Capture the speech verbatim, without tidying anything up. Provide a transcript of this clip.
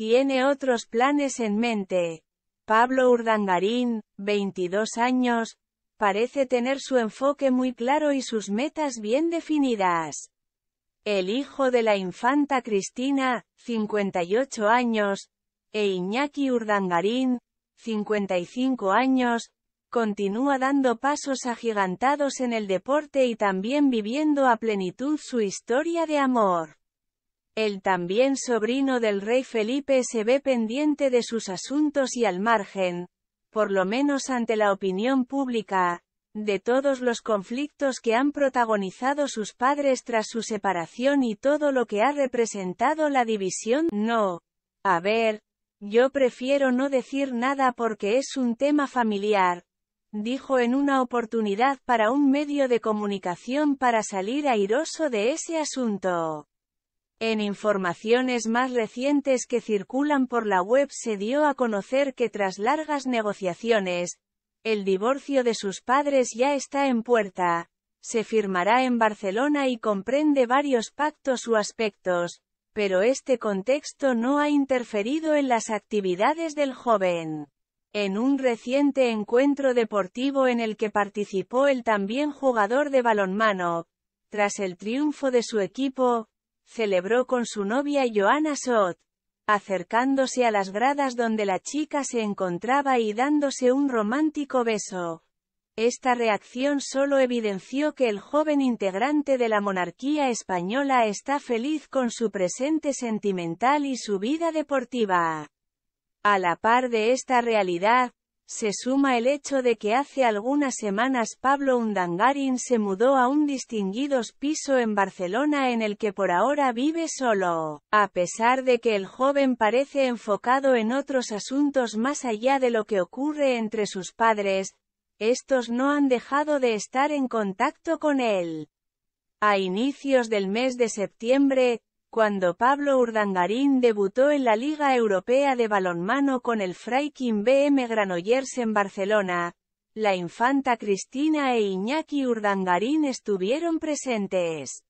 tiene otros planes en mente. Pablo Urdangarin, veintidós años, parece tener su enfoque muy claro y sus metas bien definidas. El hijo de la infanta Cristina, cincuenta y ocho años, e Iñaki Urdangarin, cincuenta y cinco años, continúa dando pasos agigantados en el deporte y también viviendo a plenitud su historia de amor. El también sobrino del rey Felipe se ve pendiente de sus asuntos y al margen, por lo menos ante la opinión pública, de todos los conflictos que han protagonizado sus padres tras su separación y todo lo que ha representado la división. No. A ver, yo prefiero no decir nada porque es un tema familiar, dijo en una oportunidad para un medio de comunicación para salir airoso de ese asunto. En informaciones más recientes que circulan por la web se dio a conocer que tras largas negociaciones, el divorcio de sus padres ya está en puerta, se firmará en Barcelona y comprende varios pactos u aspectos, pero este contexto no ha interferido en las actividades del joven. En un reciente encuentro deportivo en el que participó el también jugador de balonmano, tras el triunfo de su equipo, celebró con su novia Joana Sot, acercándose a las gradas donde la chica se encontraba y dándose un romántico beso. Esta reacción solo evidenció que el joven integrante de la monarquía española está feliz con su presente sentimental y su vida deportiva. A la par de esta realidad, se suma el hecho de que hace algunas semanas Pablo Urdangarin se mudó a un distinguido piso en Barcelona en el que por ahora vive solo. A pesar de que el joven parece enfocado en otros asuntos más allá de lo que ocurre entre sus padres, estos no han dejado de estar en contacto con él. A inicios del mes de septiembre, cuando Pablo Urdangarin debutó en la Liga Europea de Balonmano con el Fraikin B M Granollers en Barcelona, la infanta Cristina e Iñaki Urdangarin estuvieron presentes.